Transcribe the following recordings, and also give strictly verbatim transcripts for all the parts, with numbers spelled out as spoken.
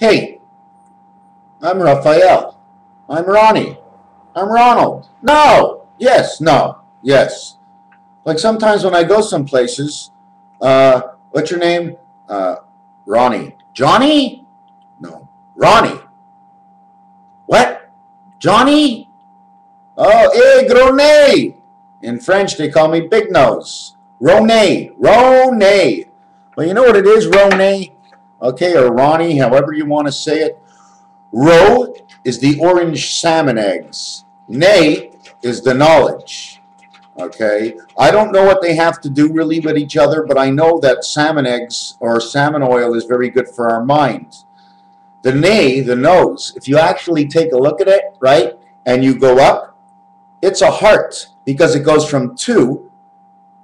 Hey, I'm Raphael. I'm Ronnie. I'm Ronald. No! Yes, no. Yes. Like sometimes when I go some places, uh, what's your name? Uh, Ronnie. Johnny? No. Ronnie. What? Johnny? Oh, eh, Gronet. In French, they call me Big Nose. Ronet. Ronet. Well, you know what it is, Ronet? Okay, or Ronnie, however you want to say it. Ro is the orange salmon eggs. Nay is the knowledge. Okay, I don't know what they have to do really with each other, but I know that salmon eggs or salmon oil is very good for our mind. The nay, the nose, if you actually take a look at it, right, and you go up, it's a heart because it goes from two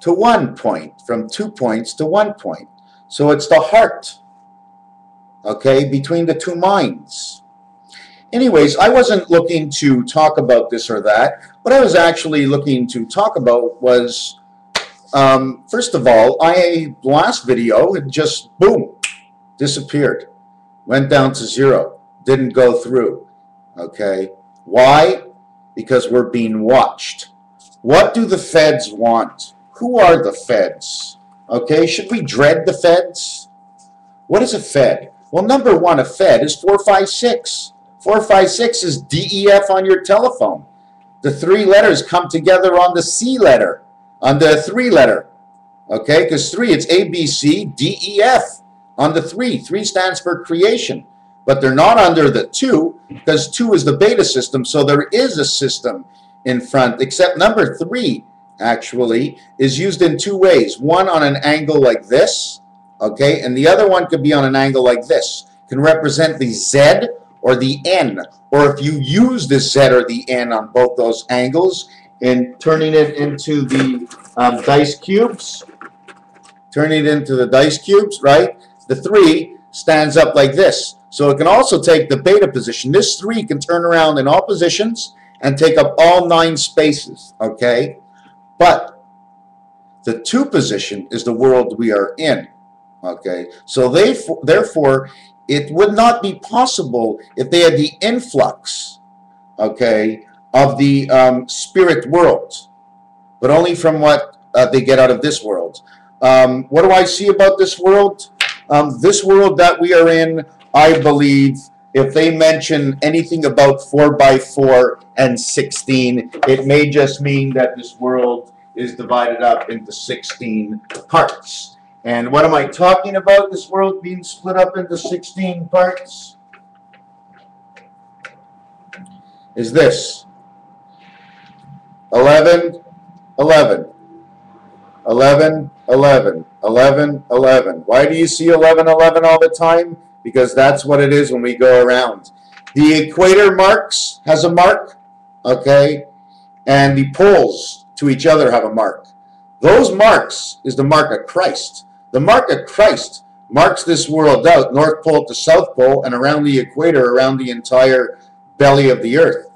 to one point, from two points to one point. So it's the heart. Okay, between the two minds. Anyways, I wasn't looking to talk about this or that. What I was actually looking to talk about was, um, first of all, I last video, it just, boom, disappeared. Went down to zero. Didn't go through. Okay, why? Because we're being watched. What do the Feds want? Who are the Feds? Okay, should we dread the Feds? What is a Fed? Well, number one, a Fed is four five six. four five six is D E F on your telephone. The three letters come together on the C letter, on the three letter. Okay, because three, it's A, B, C, D, E, F on the three. Three stands for creation, but they're not under the two because two is the beta system, so there is a system in front, except number three actually is used in two ways. One on an angle like this. Okay, and the other one could be on an angle like this. Can represent the Z or the N, or if you use the Z or the N on both those angles and turning it into the um, dice cubes, turning it into the dice cubes, right? The three stands up like this. So it can also take the beta position. This three can turn around in all positions and take up all nine spaces, okay? But the two position is the world we are in. Okay, so they therefore it would not be possible if they had the influx, okay, of the um, spirit world, but only from what uh, they get out of this world. Um, what do I see about this world? Um, this world that we are in, I believe, if they mention anything about four by four and sixteen, it may just mean that this world is divided up into sixteen parts. And what am I talking about, this world being split up into sixteen parts? Is this. eleven, eleven, eleven, eleven, eleven, eleven. Why do you see eleven, eleven all the time? Because that's what it is when we go around. The equator marks has a mark, okay? And the poles to each other have a mark. Those marks is the mark of Christ. The mark of Christ marks this world out, North Pole to South Pole, and around the equator, around the entire belly of the earth.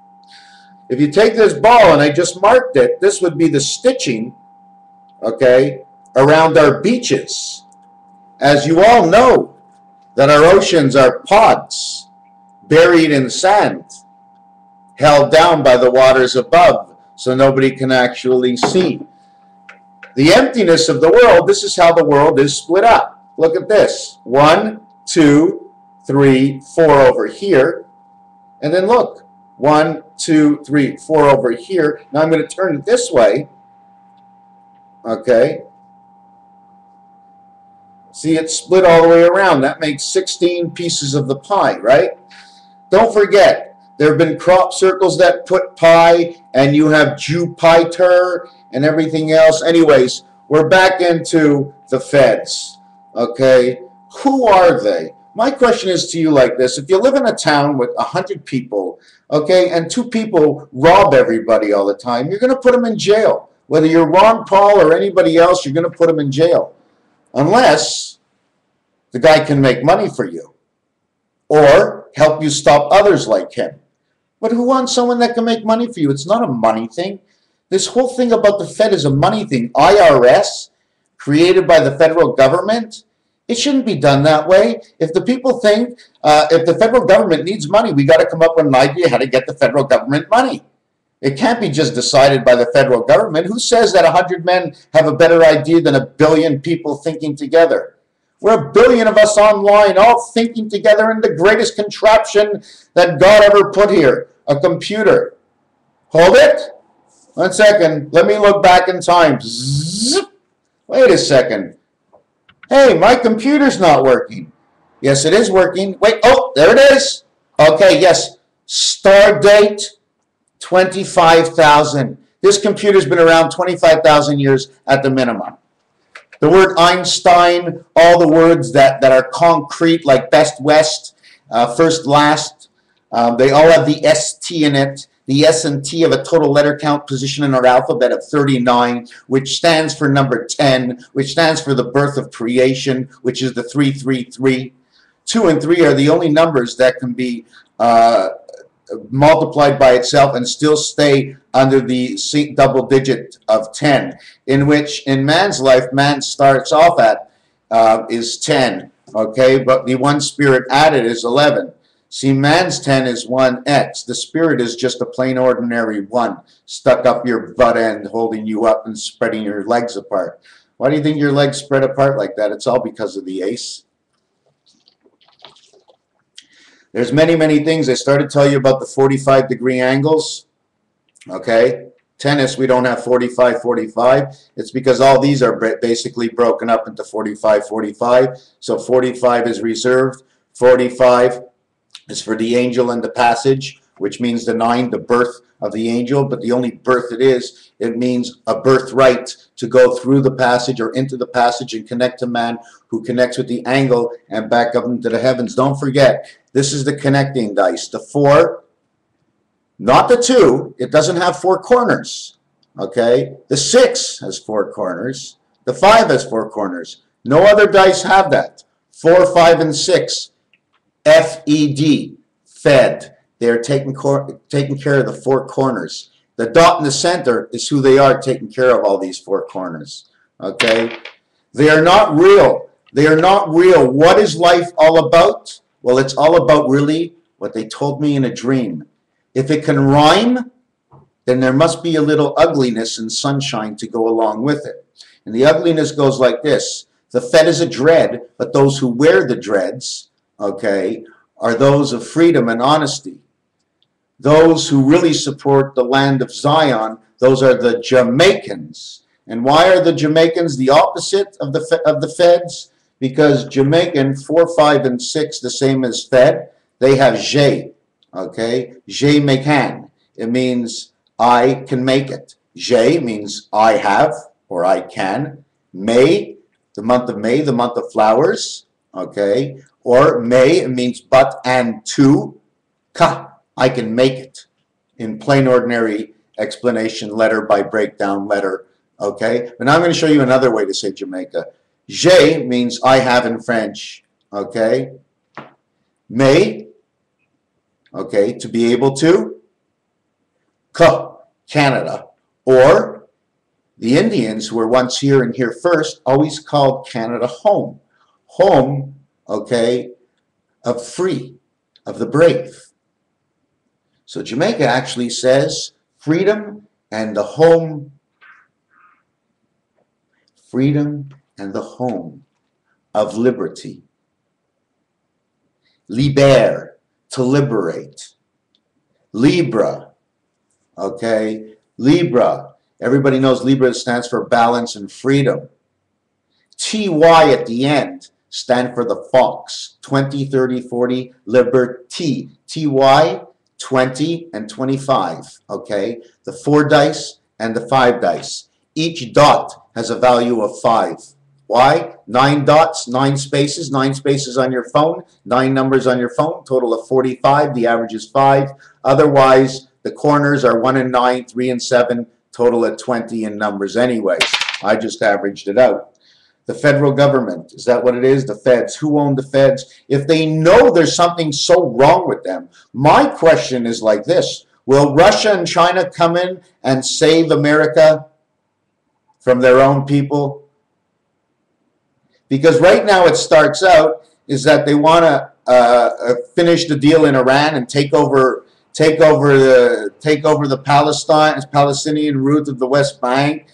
If you take this ball, and I just marked it, this would be the stitching, okay, around our beaches. As you all know, that our oceans are pods, buried in sand, held down by the waters above, so nobody can actually see. The emptiness of the world, this is how the world is split up. Look at this. One, two, three, four over here. And then look. One, two, three, four over here. Now I'm going to turn it this way. Okay. See, it's split all the way around. That makes sixteen pieces of the pie, right? Don't forget, there have been crop circles that put pie, and you have Jupiter and everything else. Anyways, we're back into the Feds, okay? Who are they? My question is to you like this. If you live in a town with a hundred people, okay, and two people rob everybody all the time, you're going to put them in jail. Whether you're Ron Paul or anybody else, you're going to put them in jail. Unless the guy can make money for you or help you stop others like him. But who wants someone that can make money for you? It's not a money thing. This whole thing about the Fed is a money thing. I R S, created by the federal government, It shouldn't be done that way. If the people think, uh, if the federal government needs money, we got to come up with an idea how to get the federal government money. It can't be just decided by the federal government. Who says that a hundred men have a better idea than a billion people thinking together? We're a billion of us online, all thinking together in the greatest contraption that God ever put here, a computer. Hold it. One second. Let me look back in time. Zzz. Wait a second. Hey, my computer's not working. Yes, it is working. Wait. Oh, there it is. Okay, yes. Star date. twenty-five thousand. This computer's been around twenty-five thousand years at the minimum. The word Einstein, all the words that, that are concrete, like best, west, uh, first, last, um, they all have the S T in it. The S and T of a total letter count position in our alphabet of thirty-nine, which stands for number ten, which stands for the birth of creation, which is the three three three. Two and three are the only numbers that can be uh, multiplied by itself and still stay under the double digit of ten, in which in man's life man starts off at uh, is ten, okay, but the one spirit added is eleven. See, man's ten is one x. The spirit is just a plain ordinary one stuck up your butt end, holding you up and spreading your legs apart. Why do you think your legs spread apart like that? It's all because of the ace. There's many, many things. I started to tell you about the forty-five degree angles. Okay? Tennis, we don't have forty-five forty-five. It's because all these are basically broken up into forty-five forty-five. So forty-five is reserved. forty-five is for the angel and the passage, which means the nine, the birth of the angel. But the only birth it is, it means a birthright to go through the passage or into the passage and connect to man, who connects with the angle and back up into the heavens. Don't forget, this is the connecting dice. The four, not the two. It doesn't have four corners. Okay? The six has four corners. The five has four corners. No other dice have that. Four, five, and six. F E D. Fed. They are taking, taking care of the four corners. The dot in the center is who they are, taking care of all these four corners. Okay? They are not real. They are not real. What is life all about? Well, it's all about really what they told me in a dream. If it can rhyme, then there must be a little ugliness and sunshine to go along with it. And the ugliness goes like this. The Fed is a dread, but those who wear the dreads, okay, are those of freedom and honesty. Those who really support the land of Zion, those are the Jamaicans. And why are the Jamaicans the opposite of the, of the Feds? Because Jamaican, four, five, and six, the same as Fed, they have J, okay? J mecan. It means I can make it. J means I have or I can. May, the month of May, the month of flowers, okay? Or May, it means but and to. Ka, I can make it. In plain ordinary explanation, letter by breakdown letter, okay? But now I'm going to show you another way to say Jamaica. Je means I have in French, okay? May, okay, to be able to. Ca, Canada. Or the Indians, who were once here and here first, always called Canada home. Home, okay, of free, of the brave. So Jamaica actually says freedom and the home. Freedom and the home of liberty. Liber, to liberate. Libra, okay? Libra, everybody knows Libra stands for balance and freedom. T Y at the end stand for the fox. twenty, thirty, forty, liberty. T Y, twenty and twenty-five, okay? The four dice and the five dice. Each dot has a value of five. Why? Nine dots, nine spaces, nine spaces on your phone, nine numbers on your phone, total of forty-five, the average is five. Otherwise, the corners are one and nine, three and seven, total at twenty in numbers anyways. I just averaged it out. The federal government, is that what it is? The Feds. Who own the Feds? If they know there's something so wrong with them, my question is like this. Will Russia and China come in and save America from their own people? Because right now it starts out is that they want to uh, finish the deal in Iran and take over, take over the, take over the Palestine, Palestinian route of the West Bank,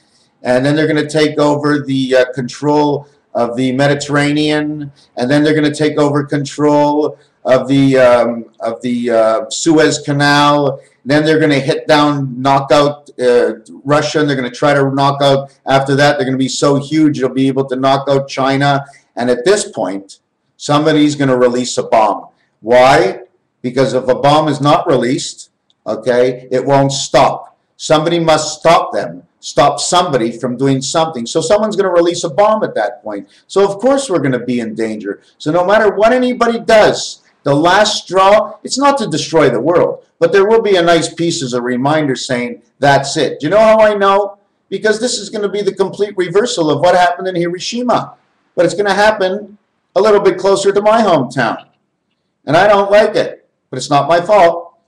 and then they're going to take over the uh, control of the Mediterranean, and then they're going to take over control of the um, of the uh, Suez Canal. Then they're going to hit down, knock out uh, Russia, and they're going to try to knock out, after that, they're going to be so huge, they'll be able to knock out China. And at this point, somebody's going to release a bomb. Why? Because if a bomb is not released, okay, it won't stop. Somebody must stop them, stop somebody from doing something. So someone's going to release a bomb at that point. So of course we're going to be in danger. So no matter what anybody does, the last straw, it's not to destroy the world, but there will be a nice piece as a reminder saying, that's it. Do you know how I know? Because this is going to be the complete reversal of what happened in Hiroshima. But it's going to happen a little bit closer to my hometown. And I don't like it, but it's not my fault.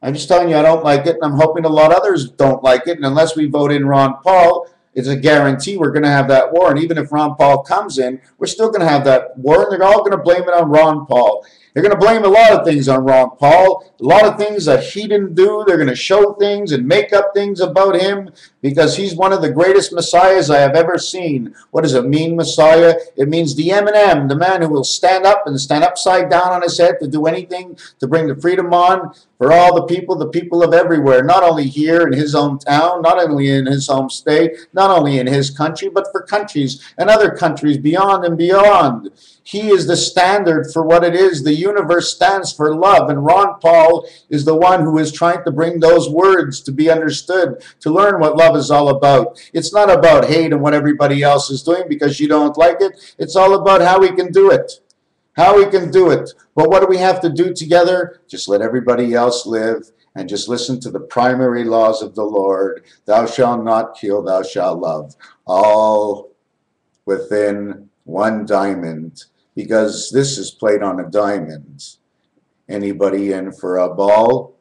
I'm just telling you I don't like it, and I'm hoping a lot of others don't like it. And unless we vote in Ron Paul, it's a guarantee we're going to have that war. And even if Ron Paul comes in, we're still going to have that war, and they're all going to blame it on Ron Paul. They're going to blame a lot of things on Ron Paul, a lot of things that he didn't do. They're going to show things and make up things about him because he's one of the greatest messiahs I have ever seen. What does it mean, messiah? It means the M and M, the man who will stand up and stand upside down on his head to do anything to bring the freedom on for all the people, the people of everywhere, not only here in his own town, not only in his home state, not only in his country, but for countries and other countries beyond and beyond. He is the standard for what it is. The universe stands for love, and Ron Paul is the one who is trying to bring those words to be understood, to learn what love is all about. It's not about hate and what everybody else is doing because you don't like it. It's all about how we can do it, how we can do it. But what do we have to do together? Just let everybody else live and just listen to the primary laws of the Lord. Thou shalt not kill, thou shalt love. All within one diamond, because this is played on a diamond. Anybody in for a ball?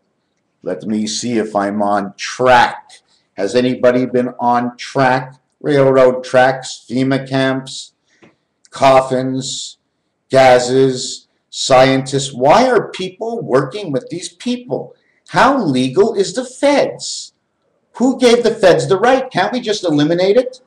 Let me see if I'm on track. Has anybody been on track? Railroad tracks, FEMA camps, coffins, gases, scientists. Why are people working with these people? How legal is the feds? Who gave the feds the right? Can't we just eliminate it?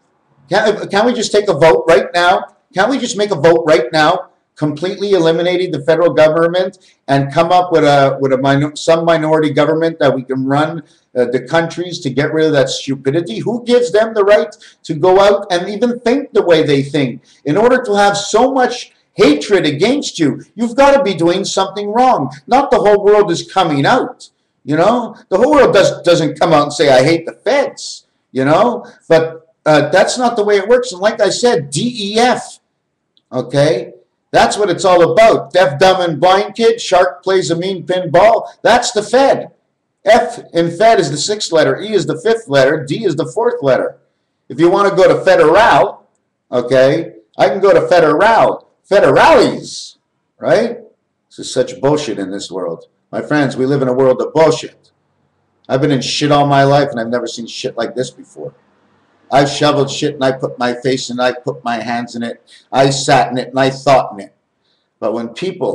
Can't, can't we just take a vote right now? Can't we just make a vote right now, completely eliminating the federal government and come up with a with a minor, some minority government that we can run uh, the countries to get rid of that stupidity? Who gives them the right to go out and even think the way they think? In order to have so much hatred against you, you've got to be doing something wrong. Not the whole world is coming out. You know, the whole world does, doesn't come out and say, I hate the feds. You know, but Uh, that's not the way it works. And like I said, D E F, okay, that's what it's all about. Deaf, dumb, and blind kid, shark plays a mean pinball. That's the Fed. F in Fed is the sixth letter, E is the fifth letter, D is the fourth letter. If you want to go to federal, okay, I can go to federal, federales, right? This is such bullshit in this world. My friends, we live in a world of bullshit. I've been in shit all my life, and I've never seen shit like this before. I shoveled shit and I put my face in it, I put my hands in it, I sat in it and I thought in it. But when people,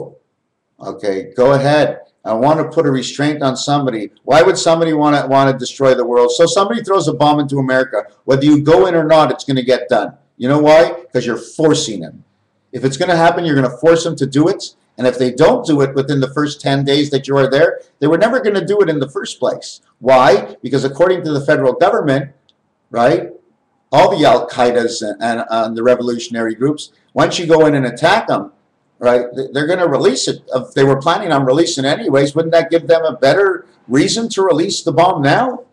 okay, go ahead, I want to put a restraint on somebody. Why would somebody want to want to destroy the world? So somebody throws a bomb into America. Whether you go in or not, it's going to get done. You know why? Because you're forcing them. If it's going to happen, you're going to force them to do it. And if they don't do it within the first ten days that you are there, they were never going to do it in the first place. Why? Because according to the federal government, right, all the Al-Qaedas and, and, and the revolutionary groups, once you go in and attack them, right, they're going to release it. If they were planning on releasing anyways, wouldn't that give them a better reason to release the bomb now?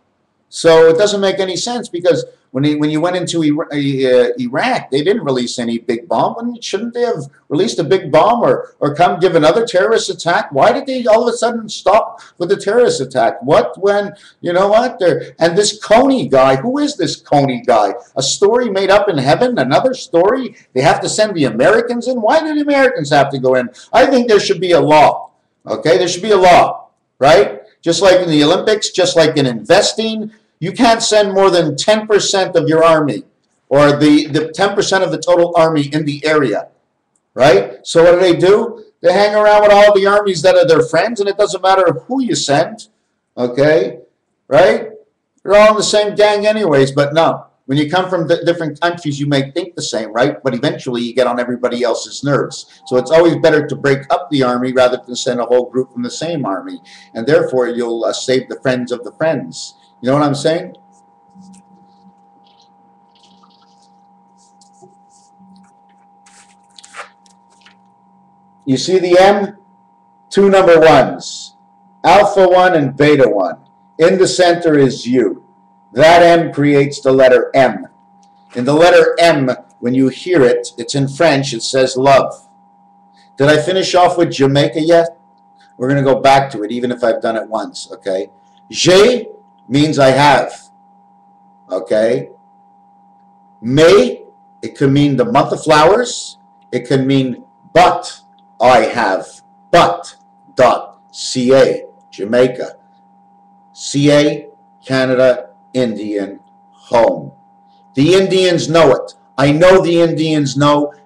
So it doesn't make any sense, because when, he, when you went into Iraq, they didn't release any big bomb. When, shouldn't they have released a big bomb or, or come give another terrorist attack? Why did they all of a sudden stop with the terrorist attack? What when, you know what? They're, and this Coney guy, who is this Coney guy? A story made up in heaven, another story? They have to send the Americans in? Why do the Americans have to go in? I think there should be a law, okay? There should be a law, right? Just like in the Olympics, just like in investing, you can't send more than ten percent of your army, or the ten percent of the total army in the area, right? So what do they do? They hang around with all the armies that are their friends, and it doesn't matter who you send, okay, right? They're all in the same gang anyways, but no. When you come from different countries, you may think the same, right? But eventually you get on everybody else's nerves. So it's always better to break up the army rather than send a whole group from the same army. And therefore, you'll uh, save the friends of the friends. You know what I'm saying? You see the M? Two number ones. Alpha one and beta one. In the center is U. That M creates the letter M. In the letter M, when you hear it, it's in French, it says love. Did I finish off with Jamaica yet? We're going to go back to it, even if I've done it once, okay? J'ai means I have, okay? May, it can mean the month of flowers. It can mean but, I have, but, dot, C A, Jamaica. C A, Canada, Indian home. The Indians know it. I know the Indians know